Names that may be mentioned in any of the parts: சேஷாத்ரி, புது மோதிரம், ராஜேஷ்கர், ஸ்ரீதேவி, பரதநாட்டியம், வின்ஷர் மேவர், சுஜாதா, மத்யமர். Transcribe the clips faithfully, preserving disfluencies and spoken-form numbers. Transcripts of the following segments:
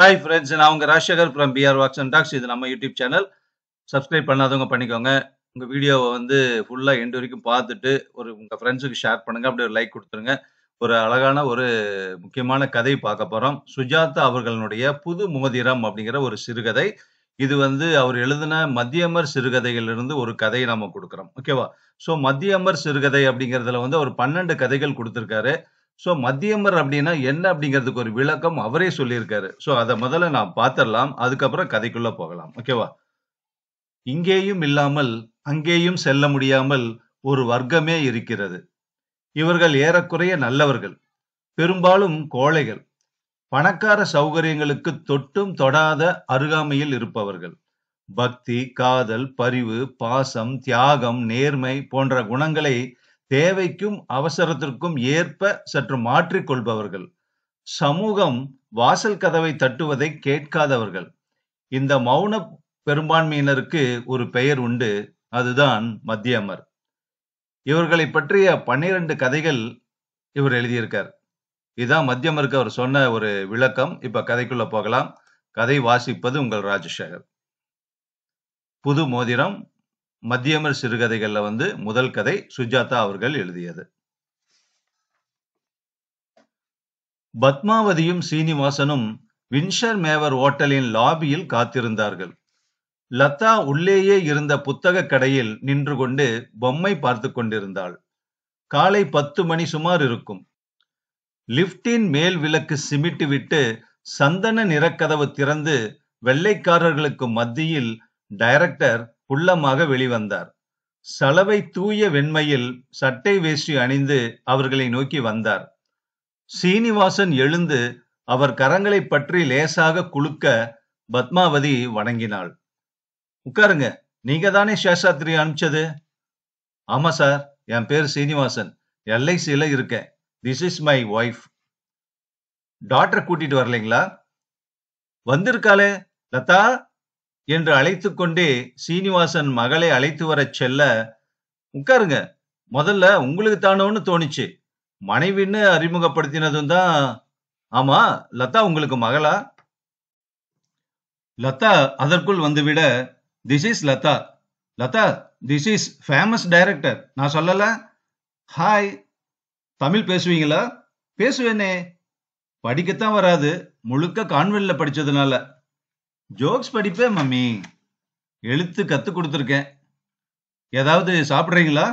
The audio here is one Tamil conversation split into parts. ஹாய் ஃப்ரெண்ட்ஸ், நான் உங்கள் ராஜேஷ்கர் from PR walks and talks. இது நம்ம யூடியூப் சேனல். சப்ஸ்கிரைப் பண்ணாதவங்க பண்ணிக்கோங்க. உங்கள் வீடியோவை வந்து ஃபுல்லாக எண்டு வரைக்கும் பார்த்துட்டு ஒரு உங்கள் ஃப்ரெண்ட்ஸுக்கு ஷேர் பண்ணுங்கள். அப்படியே ஒரு லைக் கொடுத்துருங்க. ஒரு அழகான ஒரு முக்கியமான கதை பார்க்க போகிறோம். சுஜாதா அவர்களுடைய புது மோதிரம் அப்படிங்கிற ஒரு சிறுகதை. இது வந்து அவர் எழுதின மத்யமர் சிறுகதைகளிலிருந்து ஒரு கதையை நம்ம கொடுக்குறோம். ஓகேவா? ஸோ மத்யமர் சிறுகதை அப்படிங்கிறதுல வந்து அவர் பன்னெண்டு கதைகள் கொடுத்துருக்காரு. ஸோ மத்யமர் அப்படின்னா என்ன அப்படிங்கிறதுக்கு ஒரு விளக்கம் அவரே சொல்லியிருக்காரு. ஸோ அதை முதல்ல நான் பார்த்துடலாம், அதுக்கப்புறம் கதைக்குள்ள போகலாம். ஓகேவா? இங்கேயும் இல்லாமல் அங்கேயும் செல்ல முடியாமல் ஒரு வர்க்கமே இருக்கிறது. இவர்கள் ஏறக்குறைய நல்லவர்கள், பெரும்பாலும் கோழைகள், பணக்கார சௌகரியங்களுக்கு தொட்டும் தொடாத அருகாமையில் இருப்பவர்கள். பக்தி, காதல், பரிவு, பாசம், தியாகம், நேர்மை போன்ற குணங்களை தேவைக்கும் அவசரத்திற்கும் ஏற்ப சற்று மாற்றிக்கொள்பவர்கள். சமூகம் வாசல் கதவை தட்டுவதை கேட்காதவர்கள். இந்த மௌன பெரும்பான்மையினருக்கு ஒரு பெயர் உண்டு, அதுதான் மத்யமர். இவர்களை பற்றிய பன்னிரண்டு கதைகள் இவர் எழுதியிருக்கார். இதுதான் மத்யமருக்கு அவர் சொன்ன ஒரு விளக்கம். இப்ப கதைக்குள்ள போகலாம். கதை வாசிப்பது உங்கள் ராஜேஷ்கர். புது மோதிரம் மத்யமர் சிறுகதைகள்ல வந்து முதல் கதை சுஜாதா அவர்கள் எழுதியது. பத்மாவதியும் சீனிவாசனும் வின்ஷர் மேவர் ஓட்டலின் லாபியில் காத்திருந்தார்கள். லதா உள்ளேயே இருந்த புத்தக கடையில் நின்று கொண்டு பொம்மை பார்த்து கொண்டிருந்தாள். காலை பத்து மணி சுமார் இருக்கும். லிப்டின் மேல் விளக்கு சிமிட்டு விட்டு சந்தன நிறக்கதவு திறந்து வெள்ளைக்காரர்களுக்கு மத்தியில் டைரக்டர் புள்ளமாக வெளிவந்தார். சலவை தூய வெண்மையில் சட்டை வேஷ்டி அணிந்து அவர்களை நோக்கி வந்தார். சீனிவாசன் எழுந்து அவர் கரங்களை பற்றி லேசாக குலுக்க பத்மாவதி வணங்கினாள். உட்காருங்க, நீங்க தானே சேஷாத்ரி அனுப்பிச்சது? ஆமா சார், என் பேர் சீனிவாசன், எல்ஐசியில இருக்கேன். This is my wife. Doctor கூட்டிட்டு வரலைங்களா? வந்திருக்காளே லதா என்று அழைத்து கொண்டே சீனிவாசன் மகளை அழைத்து வர செல்ல, உட்காருங்க, முதல்ல உங்களுக்கு தானோன்னு தோணிச்சு, மனைவின்னு அறிமுகப்படுத்தினதும் தான். ஆமா, லதா உங்களுக்கு மகளா? லதா அதற்குள் வந்துவிட, this is Latha. Latha, this is famous director. நான் சொல்லல. ஹாய், தமிழ் பேசுவீங்களா? பேசுவேனே, படிக்கத்தான் வராது, முழுக்க கான்வென்ட்ல படிச்சதுனால. ஜோக்ஸ் படிப்பே மம்மி, எழுத்து கத்து கொடுத்துருக்கேன். ஏதாவது சாப்பிட்றீங்களா?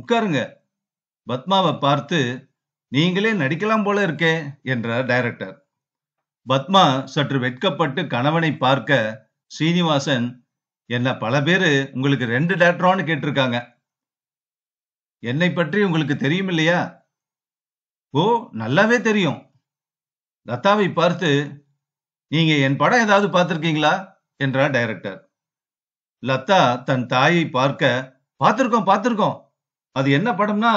உட்காருங்க. பத்மாவை பார்த்து, நீங்களே நடிக்கலாம் போல இருக்கே என்றார் டைரக்டர். பத்மா சற்று வெட்கப்பட்டு கணவனை பார்க்க, சீனிவாசன், என்ன பல பேரு உங்களுக்கு ரெண்டு டேரக்டரான்னு கேட்டிருக்காங்க. என்னை பற்றி உங்களுக்கு தெரியும் இல்லையா? ஓ, நல்லாவே தெரியும். லதாவை பார்த்து, நீங்க என் படம் ஏதாவது பார்த்திருக்கீங்களா என்றார் டைரக்டர். லதா தன் தாயை பார்க்க, பார்த்திருக்கோம் பார்த்திருக்கோம். அது என்ன படம்னா,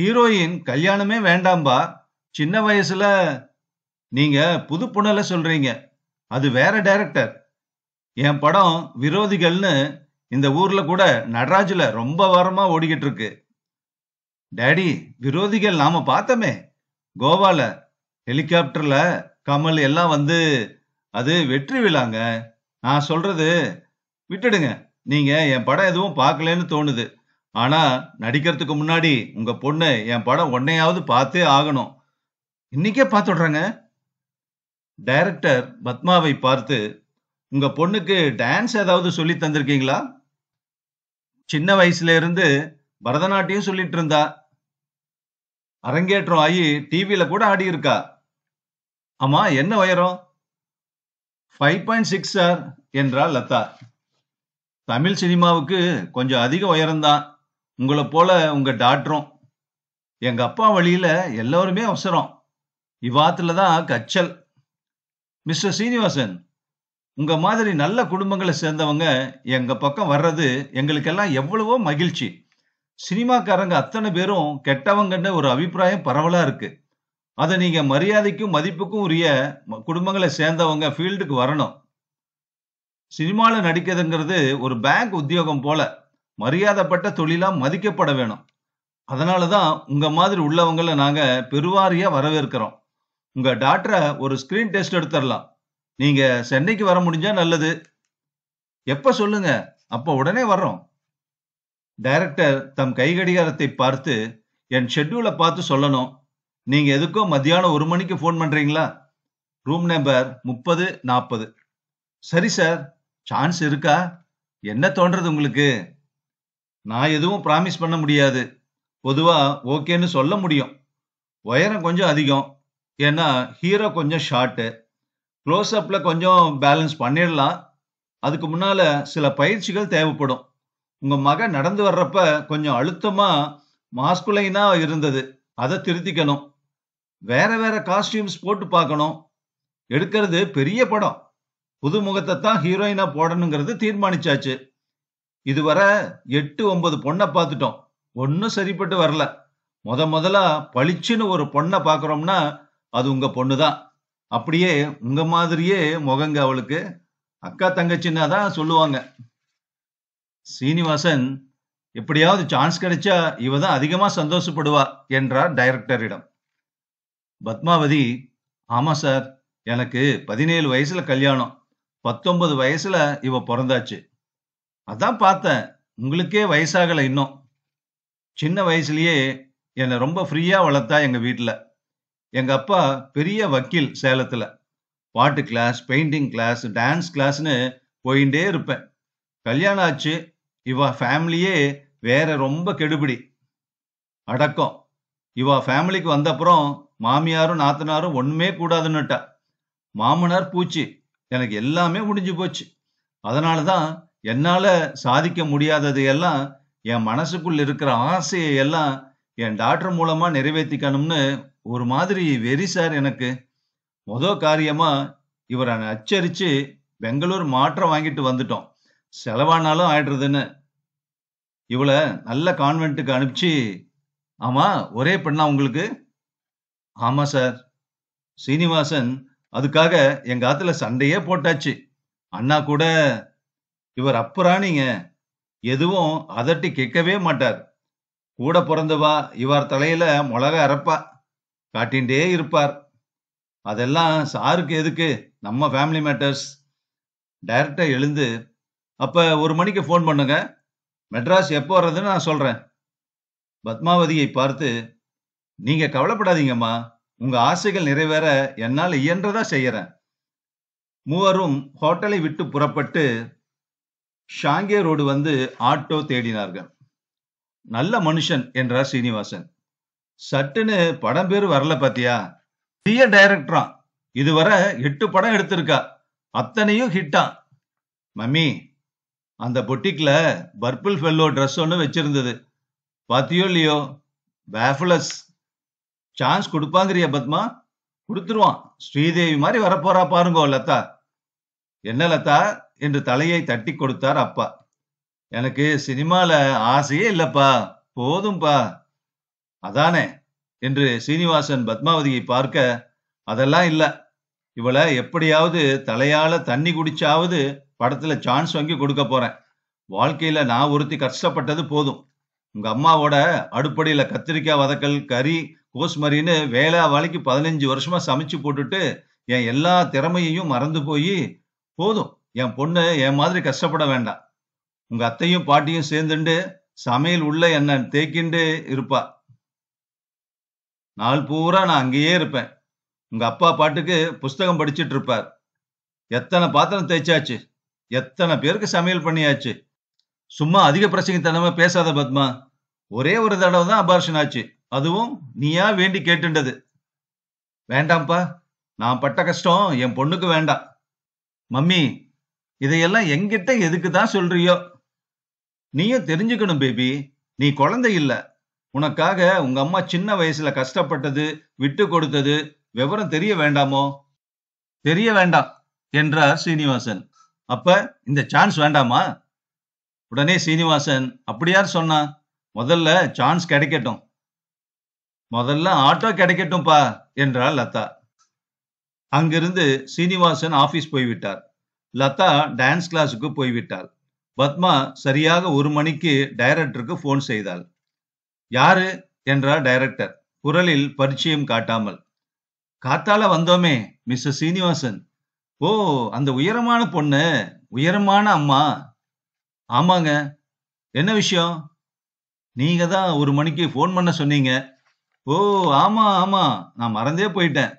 ஹீரோயின் கல்யாணமே வேண்டாம்பா, சின்ன வயசுல. நீங்க புது புனல சொல்றீங்க, அது வேற டைரக்டர். என் படம் விரோதிகள்னு இந்த ஊர்ல கூட நடராஜுல ரொம்ப வாரமா ஓடிக்கிட்டு இருக்கு. டேடி, விரோதிகள் நாம பார்த்தோமே, கோவால ஹெலிகாப்டர்ல கமல் எல்லாம் வந்து, அது வெற்றி விழாங்க. நான் சொல்றது விட்டுடுங்க, நீங்க என் படம் எதுவும் பார்க்கலன்னு தோணுது, ஆனா நடிக்கிறதுக்கு முன்னாடி உங்க பொண்ணு என் படம் ஒன்னையாவது பார்த்தே ஆகணும். இன்னைக்கே பார்த்துடுறாங்க. டைரக்டர் பத்மாவை பார்த்து, உங்க பொண்ணுக்கு டான்ஸ் ஏதாவது சொல்லி தந்திருக்கீங்களா? சின்ன வயசுல இருந்து பரதநாட்டியம் சொல்லிட்டு இருந்தா, அரங்கேற்றம் ஆகி டிவியில கூட ஆடி இருக்கா. அம்மா, என்ன உயரம்? ஃபைவ் பாயிண்ட் சிக்ஸ் சார் என்றாள் லதா. தமிழ் சினிமாவுக்கு கொஞ்சம் அதிக உயரம்தான், உங்களை போல உங்க டாக்டரும். எங்க அப்பா வழியில எல்லோருமே அவசரம், இவாத்துல தான் கச்சல். மிஸ்டர் சீனிவாசன், உங்க மாதிரி நல்ல குடும்பங்களை சேர்ந்தவங்க எங்க பக்கம் வர்றது எங்களுக்கெல்லாம் எவ்வளவோ மகிழ்ச்சி. சினிமாக்காரங்க அத்தனை பேரும் கெட்டவங்கன்னு ஒரு அபிப்பிராயம் பரவலா இருக்கு. அதை நீங்க மரியாதைக்கும் மதிப்புக்கும் உரிய குடும்பங்களை சேர்ந்தவங்க ஃபீல்டுக்கு வரணும். சினிமாவில் நடிக்கிறதுங்கிறது ஒரு பேங்க் உத்தியோகம் போல மரியாதைப்பட்ட தொழிலா மதிக்கப்பட வேணும். அதனால தான் உங்க மாதிரி உள்ளவங்களை நாங்க பெருவாரியா வரவேற்கிறோம். உங்க டாக்டரை ஒரு ஸ்கிரீன் டெஸ்ட் எடுத்துடலாம், நீங்க சென்னைக்கு வர முடிஞ்சா நல்லது. எப்ப சொல்லுங்க, அப்ப உடனே வர்றோம். டைரக்டர் தம் கைகடிகாரத்தை பார்த்து, என் ஷெட்யூலை பார்த்து சொல்லணும், நீங்க எதுக்கோ மத்தியானம் ஒரு மணிக்கு ஃபோன் பண்றீங்களா? ரூம் நம்பர் முப்பது நாற்பது. சரி சார், சான்ஸ் இருக்கா? என்ன தோன்றது உங்களுக்கு? நான் எதுவும் ப்ராமிஸ் பண்ண முடியாது. பொதுவா ஓகேன்னு சொல்ல முடியும். உயரம் கொஞ்சம் அதிகம், ஏன்னா ஹீரோ கொஞ்சம் ஷார்ட்டு. க்ளோஸ்அப்ல கொஞ்சம் பேலன்ஸ் பண்ணிடலாம். அதுக்கு முன்னால சில பயிற்சிகள் தேவைப்படும். உங்க மகன் நடந்து வர்றப்ப கொஞ்சம் அழுத்தமா மாஸ்குலைனா இருந்தது, அதை திருத்திக்கணும். வேற வேற காஸ்டியூம்ஸ் போட்டு பார்க்கணும். எடுக்கிறது பெரிய படம், புது முகத்தை தான் ஹீரோயினா போடணுங்கிறது தீர்மானிச்சாச்சு. இதுவரை எட்டு ஒன்பது பொண்ணை பார்த்துட்டோம், ஒன்னும் சரிப்பட்டு வரல. முத முதலா பளிச்சுன்னு ஒரு பொண்ணை பார்க்குறோம்னா அது உங்க பொண்ணுதான். அப்படியே உங்க மாதிரியே முகங்க அவளுக்கு, அக்கா தங்கச்சின்னா தான் சொல்லுவாங்க. சீனிவாசன், எப்படியாவது சான்ஸ் கிடைச்சா இவ தான் அதிகமா சந்தோஷப்படுவா என்றார் டைரக்டரிடம். பத்மாவதி, ஆமா சார், எனக்கு பதினேழு வயசுல கல்யாணம், பத்தொன்பது வயசுல இவ பிறந்தாச்சு. அதான் பார்த்தேன், உங்களுக்கே வயசாகல இன்னும். சின்ன வயசுலயே என்னை ரொம்ப ஃப்ரீயா வளர்த்தா எங்க வீட்டுல. எங்க அப்பா பெரிய வக்கீல் சேலத்துல. பாட்டு கிளாஸ், பெயிண்டிங் கிளாஸ், டான்ஸ் கிளாஸ்ன்னு போயிட்டே இருப்பேன். கல்யாணம் ஆச்சு, இவா ஃபேமிலியே வேற ரொம்ப கெடுபிடி, அடக்கம். இவா ஃபேமிலிக்கு வந்தப்புறம் மாமியாரும் நாத்தனாரும் ஒண்ணுமே கூடாதுன்னுட்டா. மாமனார் பூச்சி. எனக்கு எல்லாமே முடிஞ்சு போச்சு. அதனால தான் என்னால சாதிக்க முடியாதது எல்லாம், என் மனசுக்குள்ள இருக்கிற ஆசையை எல்லாம் என் டாக்டர் மூலமா நிறைவேற்றிக்கணும்னு ஒரு மாதிரி வெறி சார் எனக்கு. மொத காரியமா இவரை அச்சரிச்சு பெங்களூர் மாற்றம் வாங்கிட்டு வந்துட்டோம், செலவானாலும் ஆயிடுறதுன்னு. இவளை நல்ல கான்வென்ட்டுக்கு அனுப்பிச்சு. ஆமா, ஒரே பெண்ணா உங்களுக்கு? ஆமா சார். சீனிவாசன், அதுக்காக எங்க ஆத்துல சண்டையே போட்டாச்சு. அண்ணா கூட இவர் அப்புறானீங்க, எதுவும் அதட்டி கேட்கவே மாட்டார். கூட பிறந்தவா இவர் தலையில மிளகா அரைப்பா, காட்டின்ண்டே இருப்பார். அதெல்லாம் சாருக்கு எதுக்கு, நம்ம ஃபேமிலி மேட்டர்ஸ். டைரக்டர் எழுந்து, அப்ப ஒரு மணிக்கு ஃபோன் பண்ணுங்க, மெட்ராஸ் எப்போ வர்றதுன்னு நான் சொல்றேன். பத்மாவதியை பார்த்து, நீங்க கவலைப்படாதீங்கம்மா, உங்க ஆசைகள் நிறைவேற என்னால் இயன்றதா செய்யறேன். மூவரும் ஹோட்டலை விட்டு புறப்பட்டு ஷாங்கே ரோடு வந்து ஆட்டோ தேடினார்கள். நல்ல மனுஷன் என்றார் சீனிவாசன். சட்டுன்னு படம் பேரு வரல பாத்தியா? பெரிய டைரக்டரா, இதுவரை எட்டு படம் எடுத்திருக்கா, அத்தனையும் ஹிட்டா. மம்மி, அந்த பொட்டிக்ல பர்பிள் ஃபெல்லோ ட்ரெஸ் ஒன்று வச்சிருந்தது, பாத்தியோ இல்லையோ? பேஃபுலஸ். சான்ஸ் கொடுப்பாங்கிறியா பத்மா? கொடுத்துருவான். ஸ்ரீதேவி மாதிரி வரப்போறா பாருங்கோ லதா. என்ன லதா என்று தலையை தட்டி கொடுத்தார் அப்பா. எனக்கு சினிமால ஆசையே இல்லப்பா, போதும்பா. அதானே என்று சீனிவாசன் பத்மாவதியை பார்க்க, அதெல்லாம் இல்ல, இவளை எப்படியாவது தலையால தண்ணி குடிச்சாவது படத்துல சான்ஸ் வாங்கி கொடுக்க போறேன். வாழ்க்கையில நான் ஒருத்தி கஷ்டப்பட்டது போதும். உங்க அம்மாவோட அடுப்படியில கத்திரிக்காய் வதக்கல், கறி, கோஸ்மரின்னு வேலை வாழைக்கு பதினஞ்சு வருஷமா சமைச்சு போட்டுட்டு என் எல்லா திறமையையும் மறந்து போய் போதும். என் பொண்ணு என் மாதிரி கஷ்டப்பட வேண்டாம். உங்க அத்தையும் பாட்டியும் சேர்ந்துண்டு சமையல் உள்ள என்ன தேக்கிண்டு இருப்பா. நாள் பூரா நான் அங்கேயே இருப்பேன். உங்க அப்பா பாட்டுக்கு புஸ்தகம் படிச்சுட்டு இருப்பார். எத்தனை பாத்திரம் தேய்ச்சாச்சு, எத்தனை பேருக்கு சமையல் பண்ணியாச்சு. சும்மா அதிக பிரச்சனைத்தனமா பேசாத பத்மா. ஒரே ஒரு தடவை தான் அபார்ஷன் ஆச்சு, அதுவும் நீயா வேண்டி கேட்டுண்டது. வேண்டாம்ப்பா, நான் பட்ட கஷ்டம் என் பொண்ணுக்கு வேண்டாம். மம்மி, இதையெல்லாம் எங்கிட்ட எதுக்கு தான் சொல்றியோ? நீயும் தெரிஞ்சுக்கணும் பேபி, நீ குழந்தை இல்ல. உனக்காக உங்க அம்மா சின்ன வயசுல கஷ்டப்பட்டது, விட்டு கொடுத்தது விவரம் தெரிய வேண்டாமோ? தெரிய வேண்டாம் என்றார் சீனிவாசன். அப்ப இந்த சான்ஸ் வேண்டாமா? உடனே சீனிவாசன், அப்படியார் சொன்னா? முதல்ல சான்ஸ் கிடைக்கட்டும், முதல்ல ஆட்டோ கிடைக்கட்டும்பா என்றாள் லதா. அங்கிருந்து சீனிவாசன் ஆபீஸ் போய்விட்டார். லதா டான்ஸ் கிளாஸுக்கு போய்விட்டாள். பத்மா சரியாக ஒரு மணிக்கு டைரக்டருக்கு போன் செய்தாள். யாரு என்றார் டைரக்டர், குரலில் பரிச்சயம் காட்டாமல். காத்தால வந்தோமே மிஸ்டர் சீனிவாசன், ஓ, அந்த உயரமான பொண்ணு, உயரமான அம்மா. ஆமாங்க, என்ன விஷயம்? நீங்க தான் ஒரு மணிக்கு ஃபோன் பண்ண சொன்னீங்க. ஓ ஆமா ஆமா, நான் மறந்தே போயிட்டேன்.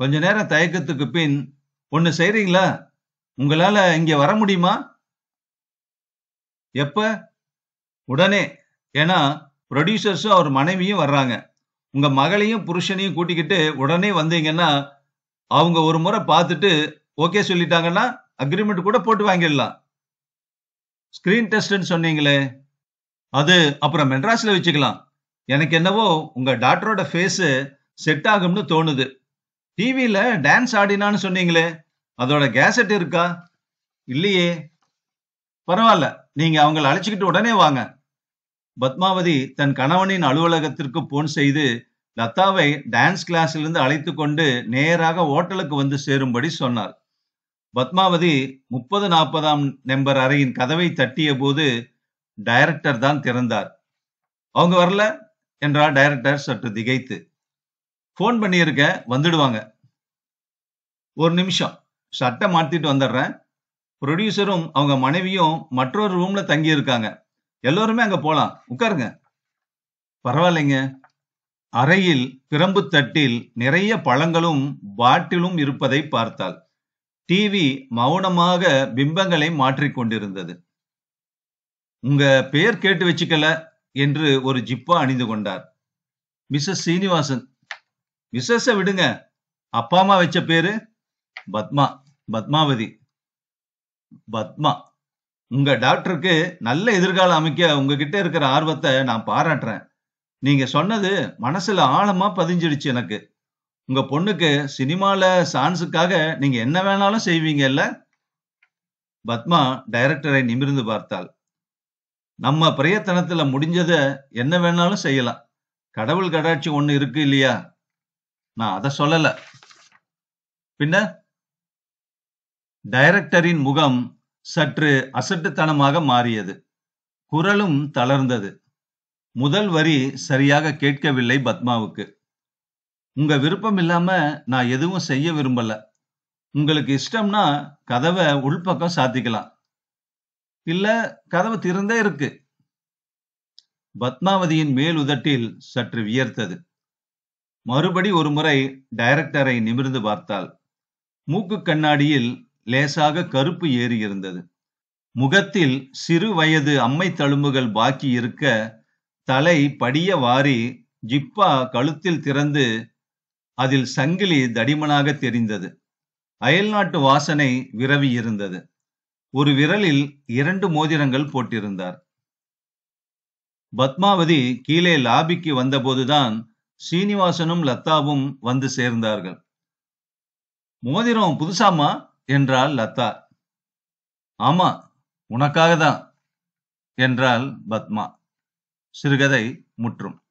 கொஞ்ச நேரம் தயக்கத்துக்கு பின், ஒன்னு செய்றீங்களா? உங்களால இங்க வர முடியுமா? எப்ப? உடனே. ஏன்னா ப்ரொடியூசர்ஸும் அவர் மனைவியும் வர்றாங்க. உங்க மகளையும் புருஷனையும் கூட்டிக்கிட்டு உடனே வந்தீங்கன்னா அவங்க ஒரு முறை பார்த்துட்டு ஓகே சொல்லிட்டாங்கன்னா அக்ரிமெண்ட் கூட போட்டு வாங்கிடலாம். ஸ்கிரீன் டெஸ்ட்ன்னு சொன்னீங்களே, அது அப்புறம் மெட்ராஸ்ல வச்சுக்கலாம். எனக்கு என்னவோ உங்க டாக்டரோட ஃபேஸு செட் ஆகும்னு தோணுது. டிவியில டான்ஸ் ஆடினான்னு சொன்னீங்களே, அதோட கேசட் இருக்கா? இல்லையே. பரவாயில்ல, நீங்க அவங்களை அழைச்சிக்கிட்டு உடனே வாங்க. பத்மாவதி தன் கணவனின் அலுவலகத்திற்கு போன் செய்து லதாவை டான்ஸ் கிளாஸிலிருந்து அழைத்து கொண்டு நேராக ஹோட்டலுக்கு வந்து சேரும்படி சொன்னார். பத்மாவதி முப்பது நாற்பதாம் நம்பர் அறையின் கதவை தட்டிய போது டைரக்டர் தான் திறந்தார். அவங்க வரல என்றார் டைரக்டர் சற்று திகைத்து. ஃபோன் பண்ணியிருக்க, வந்துடுவாங்க. ஒரு நிமிஷம், சட்டை மாத்திட்டு வந்துடுறேன். ப்ரொடியூசரும் அவங்க மனைவியும் மற்றொரு ரூம்ல தங்கி இருக்காங்க. எல்லோருமே அங்க போலாம், உட்காருங்க. பரவாயில்லைங்க. அறையில் பிரம்பு தட்டில் நிறைய பழங்களும் பாட்டிலும் இருப்பதை பார்த்தாள். டிவி மௌனமாக பிம்பங்களை மாற்றிக்கொண்டிருந்தது. உங்க பேர் கேட்டு வச்சுக்கல என்று ஒரு ஜிப்பா அணிந்து கொண்டார். மிஸ்ஸஸ் சீனிவாசன். மிஸ்ஸஸ விடுங்க, அப்பா அம்மா வச்ச பேரு பத்மா. பத்மாவதி. பத்மா, உங்க டாக்டருக்கு நல்ல எதிர்காலம் அமைக்க உங்ககிட்ட இருக்கிற ஆர்வத்தை நான் பாராட்டுறேன். நீங்க சொன்னது மனசுல ஆழமா பதிஞ்சிடுச்சு எனக்கு. உங்க பொண்ணுக்கு சினிமால சான்ஸுக்காக நீங்க என்ன வேணாலும் செய்வீங்கல்ல? பத்மா டைரக்டரை நிமிர்ந்து பார்த்தாள். நம்ம பிரயத்தனத்துல முடிஞ்சதை என்ன வேணாலும் செய்யலாம். கடவுள் கடாட்சி ஒண்ணு இருக்கு இல்லையா? நான் அதை சொல்லல. பின்ன? டைரக்டரின் முகம் சற்று அசட்டுத்தனமாக மாறியது. குரலும் தளர்ந்தது. முதல் வரி சரியாக கேட்கவில்லை பத்மாவுக்கு. உங்க விருப்பம் இல்லாம நான் எதுவும் செய்ய விரும்பல. உங்களுக்கு இஷ்டம்னா கதவை உள்பக்கம் சாத்திக்கலாம், இல்ல கதவு திறந்தே இருக்கு. பத்மாவதியின் மேல் உதட்டில் சற்று வியர்த்தது. மறுபடி ஒரு முறை டைரக்டரை நிமிர்ந்து பார்த்தாள். மூக்கு கண்ணாடியில் லேசாக கருப்பு ஏறி இருந்தது. முகத்தில் சிறு வயது அம்மை தழும்புகள் பாக்கி இருக்க, தலை படிய வாரி ஜிப்பா கழுத்தில் திறந்து அதில் சங்கிலி தடிமனாக தெரிந்தது. அயல்நாட்டு வாசனை விரவி இருந்தது. ஒரு விரலில் இரண்டு மோதிரங்கள் போட்டிருந்தார். பத்மாவதி கீழே லாபிக்கு வந்தபோதுதான் சீனிவாசனும் லத்தாவும் வந்து சேர்ந்தார்கள். மோதிரம் புதுசாமா என்றாள் லதா. ஆமா, உனக்காக தான் என்றாள் பத்மா. சிறுகதை முற்றும்.